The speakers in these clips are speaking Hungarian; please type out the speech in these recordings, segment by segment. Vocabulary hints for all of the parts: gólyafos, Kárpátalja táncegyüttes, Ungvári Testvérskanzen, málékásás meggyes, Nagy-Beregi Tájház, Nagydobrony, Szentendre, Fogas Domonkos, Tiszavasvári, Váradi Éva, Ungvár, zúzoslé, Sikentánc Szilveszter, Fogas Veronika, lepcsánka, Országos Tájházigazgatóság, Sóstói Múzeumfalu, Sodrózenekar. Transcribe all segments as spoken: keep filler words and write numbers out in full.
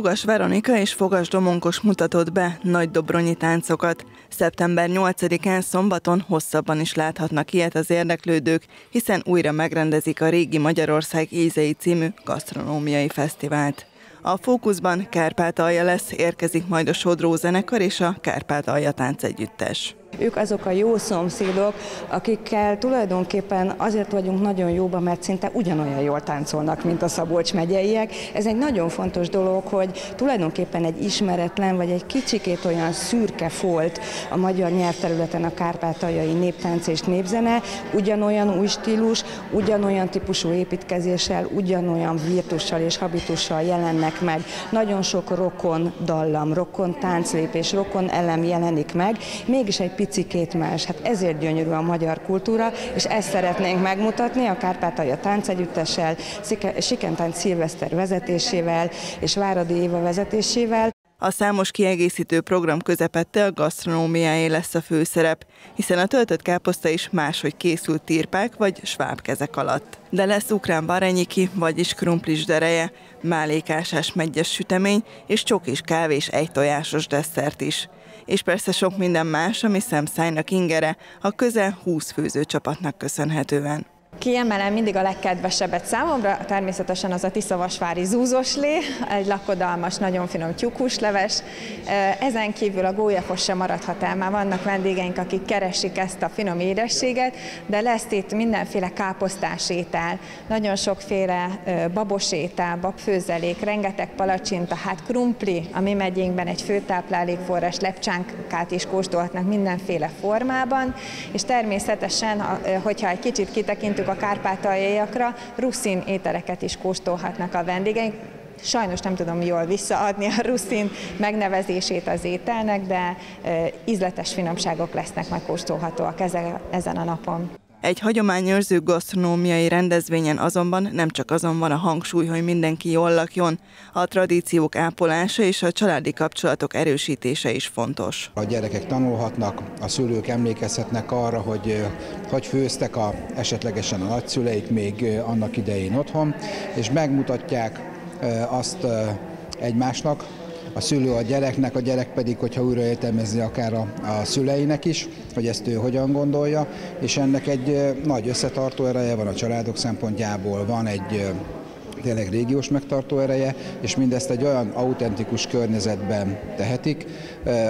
Fogas Veronika és Fogas Domonkos mutatott be nagydobronyi táncokat. szeptember nyolcadikán szombaton hosszabban is láthatnak ilyet az érdeklődők, hiszen újra megrendezik a Régi Magyarország Ízei című gasztronómiai fesztivált. A fókuszban Kárpátalja lesz, érkezik majd a Sodrózenekar és a Kárpátalja táncegyüttes. Ők azok a jó szomszédok, akikkel tulajdonképpen azért vagyunk nagyon jóban, mert szinte ugyanolyan jól táncolnak, mint a Szabolcs megyeiek. Ez egy nagyon fontos dolog, hogy tulajdonképpen egy ismeretlen, vagy egy kicsikét olyan szürke folt a magyar nyelvterületen a kárpátaljai néptánc és népzene, ugyanolyan új stílus, ugyanolyan típusú építkezéssel, ugyanolyan virtussal és habitussal jelennek meg. Nagyon sok rokon dallam, rokon tánclépés, rokon elem jelenik meg, mégis egy picikét más. Hát ezért gyönyörű a magyar kultúra, és ezt szeretnénk megmutatni a Kárpátalja táncegyüttessel, Sikentánc Szilveszter vezetésével és Váradi Éva vezetésével. A számos kiegészítő program közepette a gasztronómiáé lesz a főszerep, hiszen a töltött káposzta is máshogy készült tirpák vagy svábkezek alatt. De lesz ukrán barenyiki, vagyis krumplis dereje, málékásás meggyes sütemény és csokis kávés egytojásos desszert is. És persze sok minden más, ami szemszájnak ingere, a közel húsz főzőcsapatnak köszönhetően. Kiemelem mindig a legkedvesebbet számomra, természetesen az a tiszavasvári zúzoslé, egy lakodalmas, nagyon finom tyúkhúsleves. Ezen kívül a gólyafos sem maradhat el, már vannak vendégeink, akik keresik ezt a finom édességet, de lesz itt mindenféle káposztás étel, nagyon sokféle babos étel, babfőzelék, rengeteg palacsinta, hát krumpli, a mi megyénkben egy főtáplálékforrás, lepcsánkát is kóstolhatnak mindenféle formában, és természetesen, hogyha egy kicsit kitekintünk a kárpátaljaiakra, ruszin ételeket is kóstolhatnak a vendégeink. Sajnos nem tudom jól visszaadni a ruszin megnevezését az ételnek, de ízletes finomságok lesznek majd kóstolhatóak ezen a napon. Egy hagyományőrző gasztronómiai rendezvényen azonban nem csak azon van a hangsúly, hogy mindenki jól lakjon, a tradíciók ápolása és a családi kapcsolatok erősítése is fontos. A gyerekek tanulhatnak, a szülők emlékezhetnek arra, hogy hogy főztek a, esetlegesen a nagyszüleik még annak idején otthon, és megmutatják azt egymásnak, a szülő a gyereknek, a gyerek pedig, hogyha újra értelmezni akár a, a szüleinek is, hogy ezt ő hogyan gondolja, és ennek egy nagy összetartó ereje van a családok szempontjából, van egy tényleg régiós megtartó ereje, és mindezt egy olyan autentikus környezetben tehetik,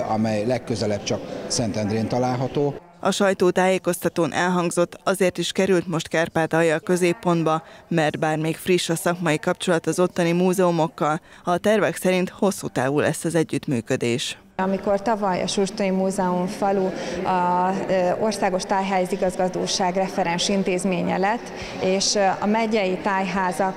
amely legközelebb csak Szentendrén található. A sajtótájékoztatón elhangzott, azért is került most Kárpátalja a középpontba, mert bár még friss a szakmai kapcsolat az ottani múzeumokkal, a tervek szerint hosszú távú lesz az együttműködés. Amikor tavaly a Sóstói Múzeumfalu az Országos Tájházigazgatóság referens intézménye lett, és a megyei tájházak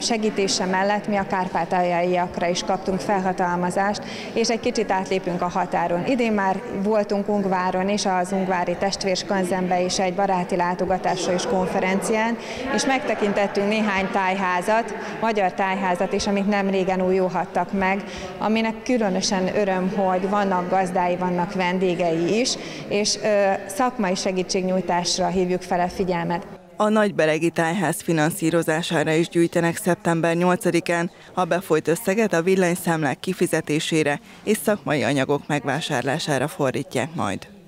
segítése mellett mi a kárpátaljaiakra is kaptunk felhatalmazást, és egy kicsit átlépünk a határon. Idén már voltunk Ungváron és az Ungvári Testvérskanzenbe is egy baráti látogatásra és konferencián, és megtekintettünk néhány tájházat, magyar tájházat is, amit nem régen újulhattak meg, aminek különösen öröm, hogy vannak gazdái, vannak vendégei is, és ö, szakmai segítségnyújtásra hívjuk fel a figyelmet. A Nagy-Beregi Tájház finanszírozására is gyűjtenek szeptember nyolcadikán, a befolyt összeget a villanyszámlák kifizetésére és szakmai anyagok megvásárlására fordítják majd.